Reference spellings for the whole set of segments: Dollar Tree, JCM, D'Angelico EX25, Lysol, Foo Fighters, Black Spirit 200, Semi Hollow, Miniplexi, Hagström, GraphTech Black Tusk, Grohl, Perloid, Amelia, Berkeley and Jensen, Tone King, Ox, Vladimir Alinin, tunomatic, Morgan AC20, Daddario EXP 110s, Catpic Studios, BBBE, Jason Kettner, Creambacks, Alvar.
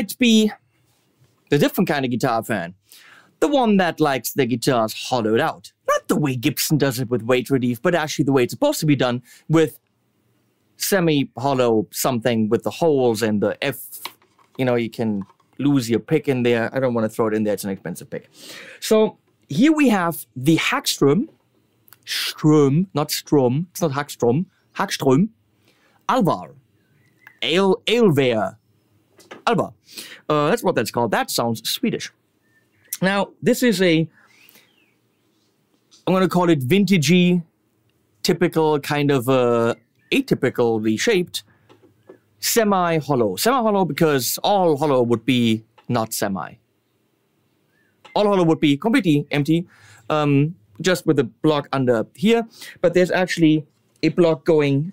might be the different kind of guitar fan. The one that likes their guitars hollowed out. Not the way Gibson does it with weight relief, but actually the way it's supposed to be done with semi-hollow something with the holes and the F. You know, you can lose your pick in there. I don't want to throw it in there. It's an expensive pick. So here we have the Hagström. Ström, not Ström. It's not Hagström. Hagström. Alvar. Alvar. Alvar. That's what that's called. That sounds Swedish. Now, this is a, I'm going to call it vintagey, typical kind of atypically shaped, semi-hollow. Semi-hollow because all hollow would be not semi. All hollow would be completely empty, just with a block under here. But there's actually a block going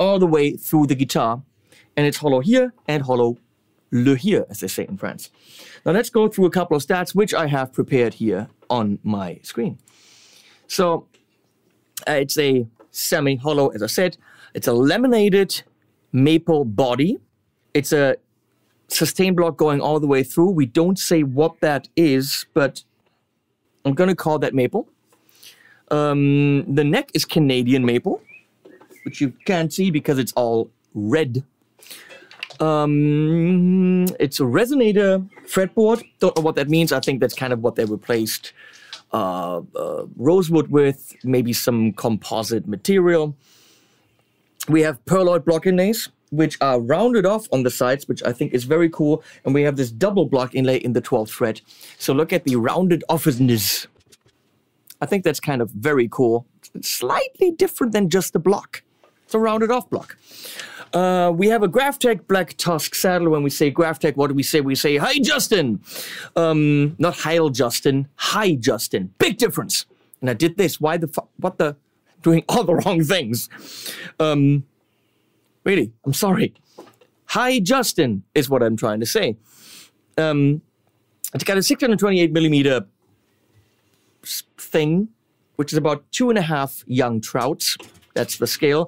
all the way through the guitar, and it's hollow here and hollow le here, as they say in France. Now let's go through a couple of stats, which I have prepared here on my screen. So it's a semi-hollow, as I said. It's a laminated maple body. It's a sustain block going all the way through. We don't say what that is, but I'm going to call that maple. The neck is Canadian maple, which you can't see because it's all red. It's a resonator fretboard. Don't know what that means. I think that's kind of what they replaced rosewood with, maybe some composite material. We have perloid block inlays, which are rounded off on the sides, which I think is very cool. And we have this double block inlay in the 12th fret. So look at the rounded offness. I think that's kind of very cool. It's slightly different than just the block. It's a rounded off block. We have a GraphTech Black Tusk saddle. When we say GraphTech, what do we say? We say, hi, Justin. Not Heil Justin, hi, Justin. Big difference. And I did this. Why the fuck? What the? Doing all the wrong things. Really, I'm sorry. Hi, Justin, is what I'm trying to say. It's got a 628 millimeter thing, which is about 2.5 young trouts. That's the scale.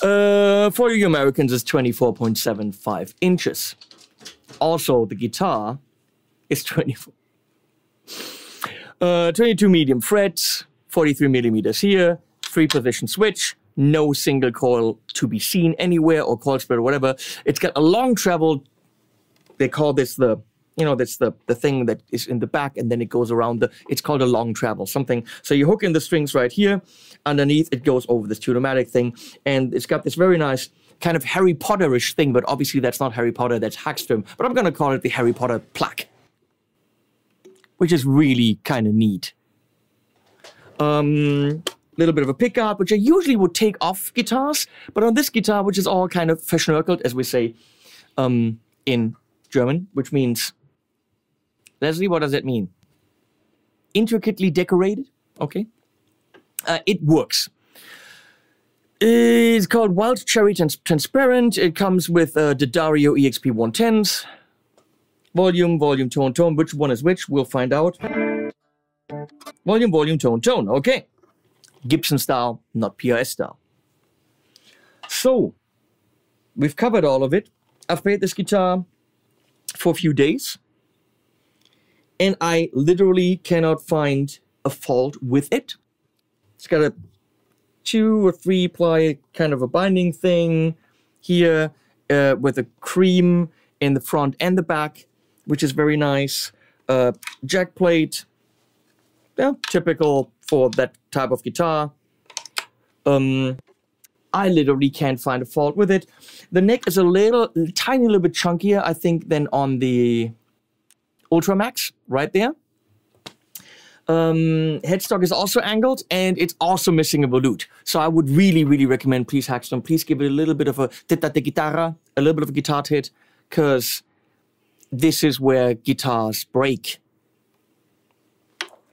For you Americans, it's 24.75 inches. Also, the guitar is 24. 22 medium frets, 43 millimeters here, 3-position switch, no single coil to be seen anywhere or coil spread or whatever. It's got a long travel. They call this the, you know, that's the thing that is in the back, and then it goes around the, it's called a long travel something. So you hook in the strings right here. Underneath, it goes over this tunomatic thing, and it's got this very nice kind of Harry Potter-ish thing, but obviously that's not Harry Potter, that's Hagström. But I'm going to call it the Harry Potter plaque, which is really kind of neat. Little bit of a pickup, which I usually would take off guitars, but on this guitar, which is all kind of verschnörkelt, as we say in German, which means... Leslie, what does that mean? Intricately decorated? Okay. It works. It's called Wild Cherry Transparent. It comes with Daddario EXP 110s. Volume, volume, tone, tone. Which one is which? We'll find out. Volume, volume, tone, tone. Okay. Gibson style, not PRS style. So, we've covered all of it. I've played this guitar for a few days, and I literally cannot find a fault with it. It's got a 2- or 3-ply kind of a binding thing here with a cream in the front and the back, which is very nice. Jack plate, yeah, typical for that type of guitar. I literally can't find a fault with it. The neck is a tiny little bit chunkier, I think, than on the Ultramax right there. Headstock is also angled, and it's also missing a volute. So I would really, really recommend, please, Hagström, please give it a little bit of a guitarra, a little bit of a guitar hit, because this is where guitars break.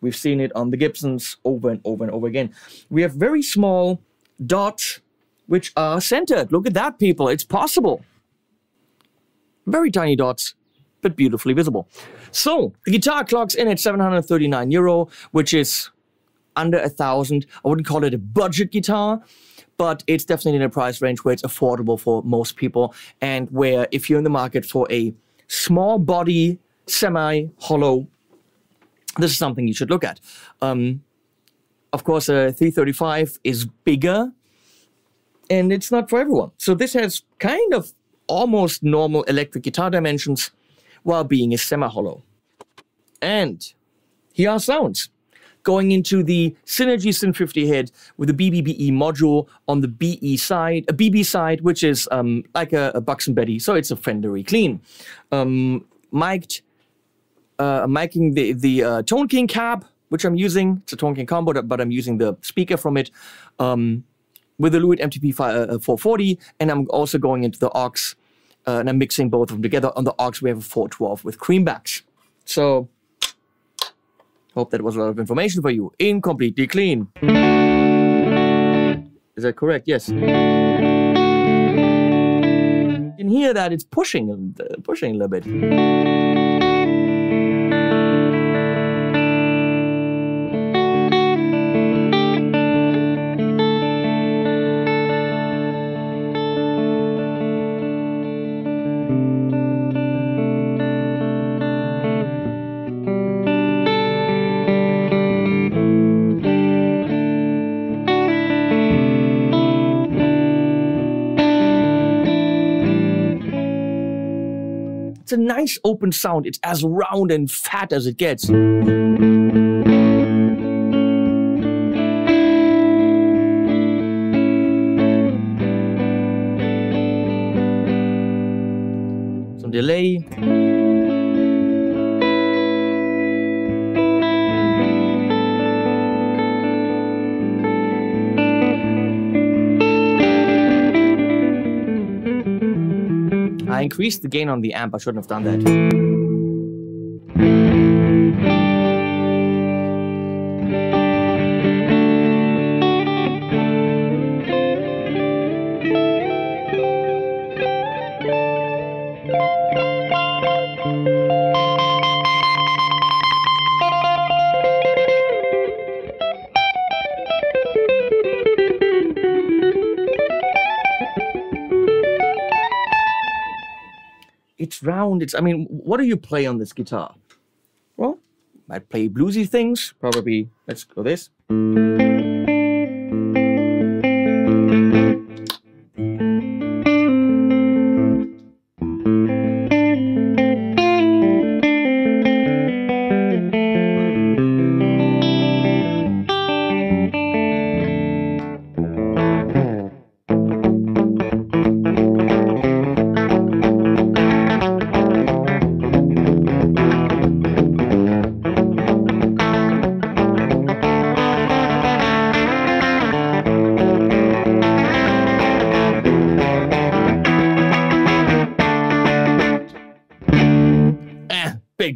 We've seen it on the Gibsons over and over and over again. We have very small dots, which are centered. Look at that, people. It's possible. Very tiny dots, but beautifully visible. So the guitar clocks in at 739 euro, which is under 1,000. I wouldn't call it a budget guitar, but it's definitely in a price range where it's affordable for most people, and where if you're in the market for a small body, semi-hollow. This is something you should look at. Of course, a 335 is bigger, and it's not for everyone. So this has kind of almost normal electric guitar dimensions while being a semi-hollow. And here are sounds. Going into the Synergy SYN50 head with a BBBE module on the BE side, a BB side, which is like a Buxton Betty, so it's a Fendery clean. Mic'd, micing the Tone King cab, which I'm using. It's a Tone King combo, but I'm using the speaker from it with a Luit MTP 440, and I'm also going into the Ox, and I'm mixing both of them together. On the Ox, we have a 412 with creambacks. So, hope that was a lot of information for you. Incompletely clean. Is that correct? Yes. You can hear that it's pushing a little bit. It's a nice open sound. It's as round and fat as it gets. Some delay. I increased the gain on the amp. I shouldn't have done that. It's round. It's, I mean, what do you play on this guitar? Well, I'd play bluesy things. Probably, let's go this.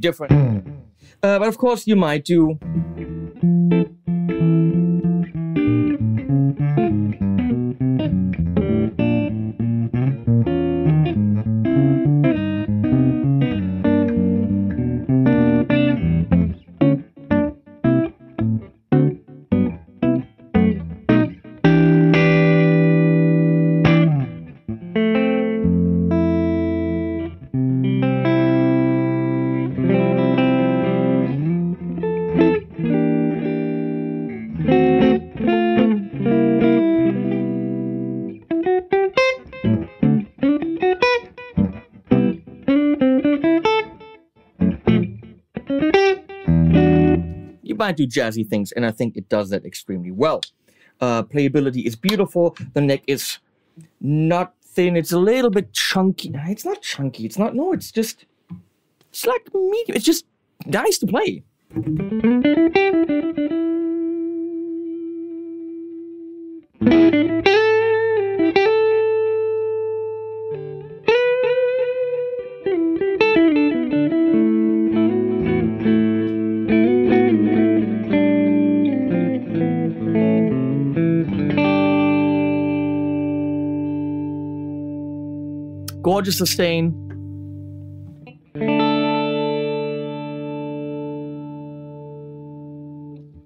Different. But of course you might do. I do jazzy things, and I think it does that extremely well. Playability is beautiful. The neck is not thin. It's a little bit chunky. It's not chunky. It's not. No, it's just. It's like medium. It's just nice to play. Gorgeous sustain.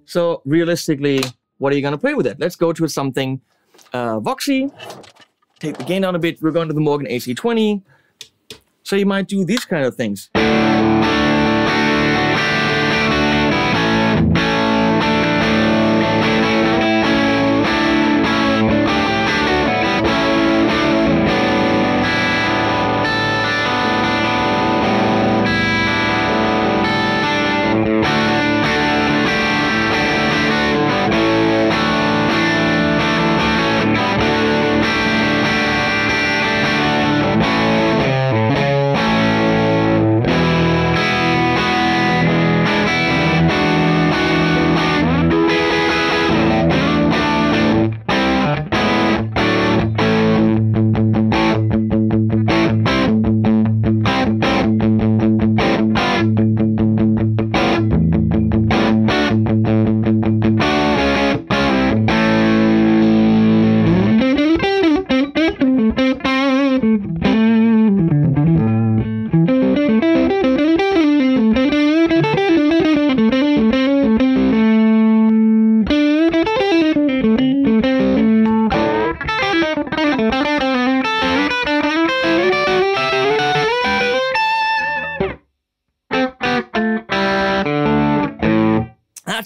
So realistically, what are you going to play with it? Let's go to something voxy. Take the gain down a bit. We're going to the Morgan AC20. So you might do these kind of things.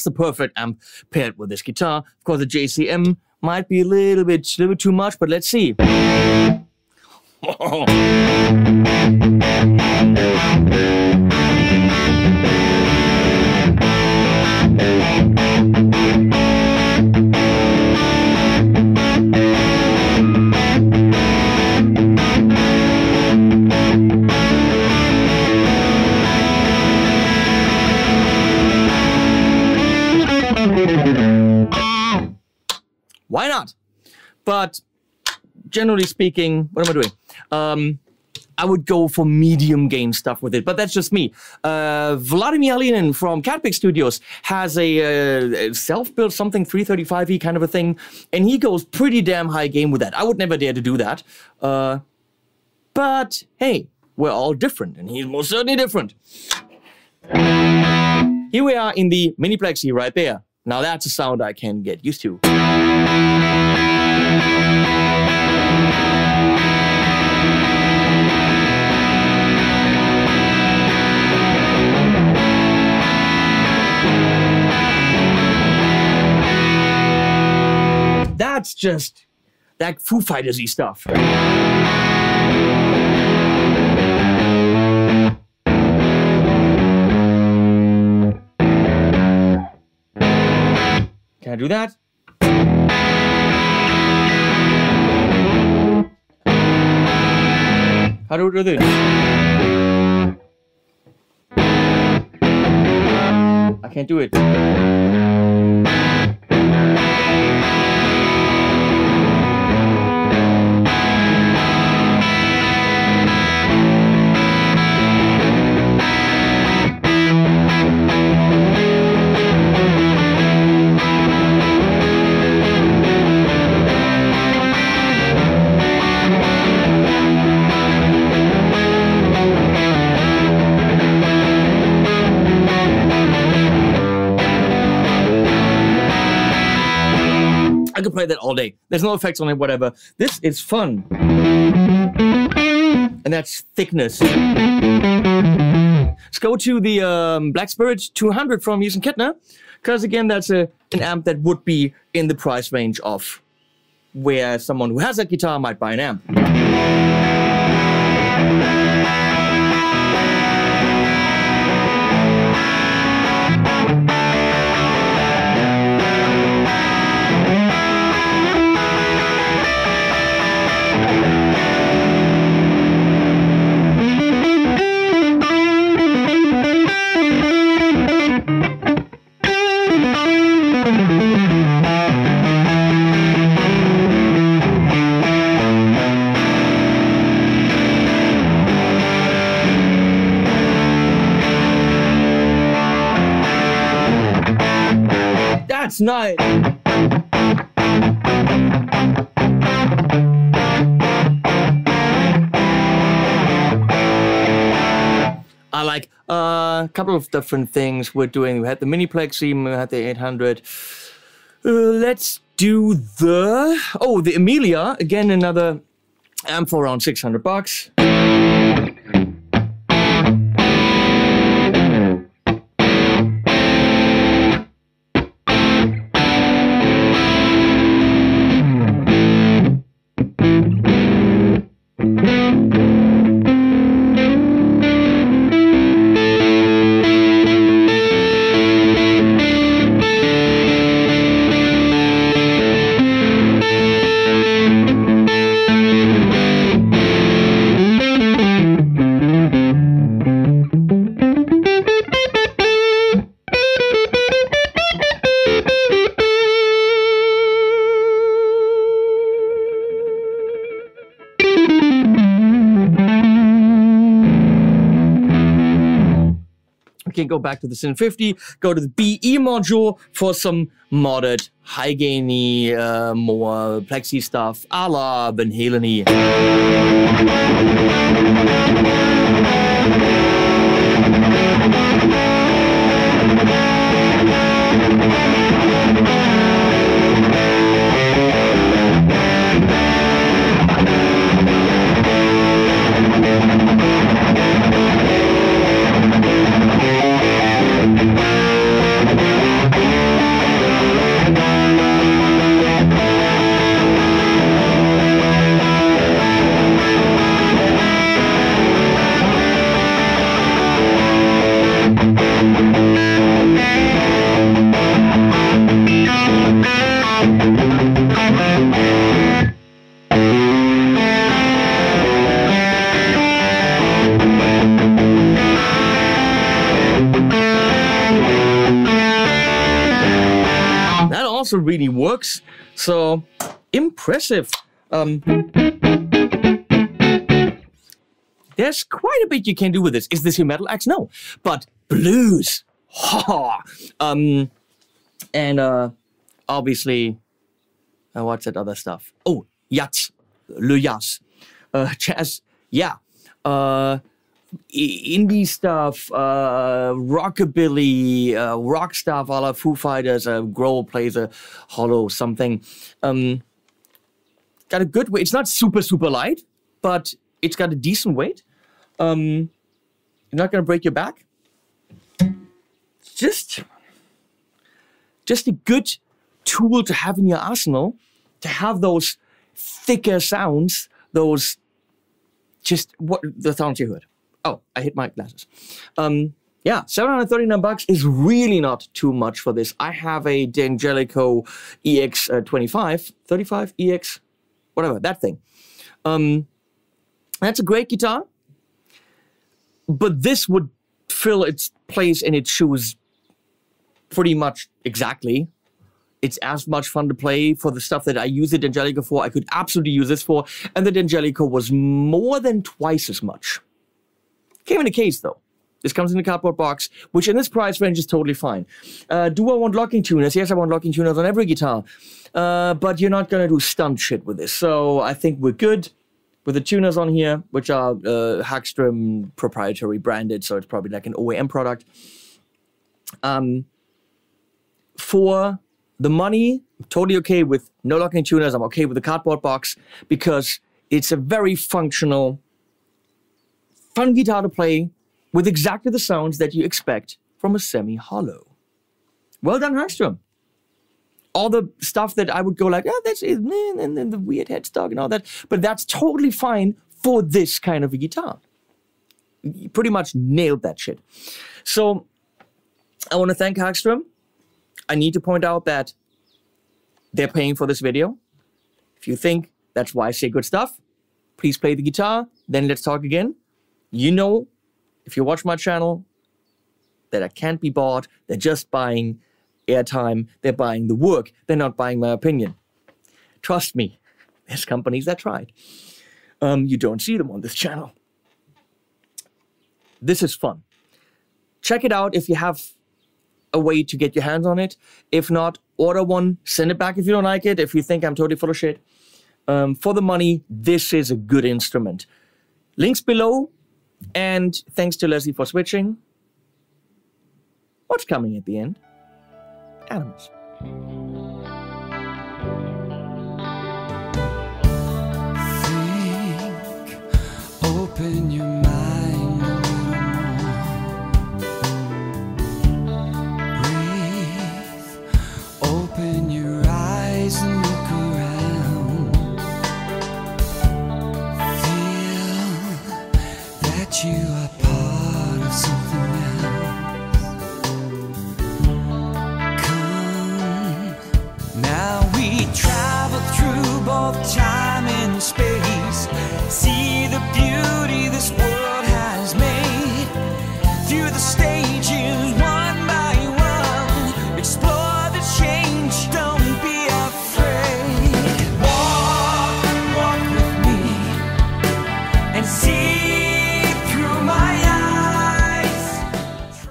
The perfect amp paired with this guitar. Of course, the JCM might be a little bit too much, but let's see. Why not? But generally speaking, what am I doing? I would go for medium gain stuff with it, but that's just me. Vladimir Alinin from Catpic Studios has a self-built something 335E kind of a thing, and he goes pretty damn high gain with that. I would never dare to do that. But hey, we're all different, and he's most certainly different. Here we are in the Miniplexi right there. Now that's a sound I can get used to. That's just that Foo Fighters-y stuff. Can I do that? How do we do this? I can't do it. Play that all day. There's no effects on it, whatever. This is fun. And that's thickness. Let's go to the Black Spirit 200 from Jason Kettner, because again, that's an amp that would be in the price range of where someone who has that guitar might buy an amp. Night. I like a couple of different things we're doing. We had the Miniplexi, we had the 800. Let's do the Amelia. Again, another amp for around $600. can go back to the SYN50, go to the BE module for some modded, high-gainy, more plexi stuff, a la Van Halen-y. Also really works, so impressive. There's quite a bit you can do with this. Is this your metal axe? No, but blues, ha! Obviously, what's that other stuff? Oh, jazz, le jazz, jazz, yeah, indie stuff, rockabilly, rock stuff, a la Foo Fighters, Grohl plays a hollow something. Got a good weight. It's not super, super light, but it's got a decent weight. You're not going to break your back. It's just a good tool to have in your arsenal, to have those thicker sounds, those just what the sounds you heard. Oh, I hit my glasses. Yeah, $739 is really not too much for this. I have a D'Angelico EX25, 35 EX, whatever, that thing. That's a great guitar, but this would fill its place in its shoes pretty much exactly. It's as much fun to play for the stuff that I use the D'Angelico for. I could absolutely use this for, and the D'Angelico was more than twice as much. Came in a case, though. This comes in a cardboard box, which in this price range is totally fine. Do I want locking tuners? Yes, I want locking tuners on every guitar. But you're not going to do stunt shit with this. So I think we're good with the tuners on here, which are Hagström proprietary branded, so it's probably like an OEM product. For the money, I'm totally okay with no locking tuners. I'm okay with the cardboard box because it's a very functional, fun guitar to play with exactly the sounds that you expect from a semi-hollow. Well done, Hagström. All the stuff that I would go like, oh, that's it, and then the weird headstock and all that, but that's totally fine for this kind of a guitar. You pretty much nailed that shit. So I want to thank Hagström. I need to point out that they're paying for this video. If you think that's why I say good stuff, please play the guitar, then let's talk again. You know, if you watch my channel, that I can't be bought. They're just buying airtime. They're buying the work. They're not buying my opinion. Trust me, there's companies that tried. You don't see them on this channel. This is fun. Check it out if you have a way to get your hands on it. If not, order one. Send it back if you don't like it, if you think I'm totally full of shit. For the money, this is a good instrument. Links below. And thanks to Leslie for switching. What's coming at the end? Animals. Think, open your mind a little more. Breathe, open your eyes and look around. You are part of something else. Come, now we travel through both times.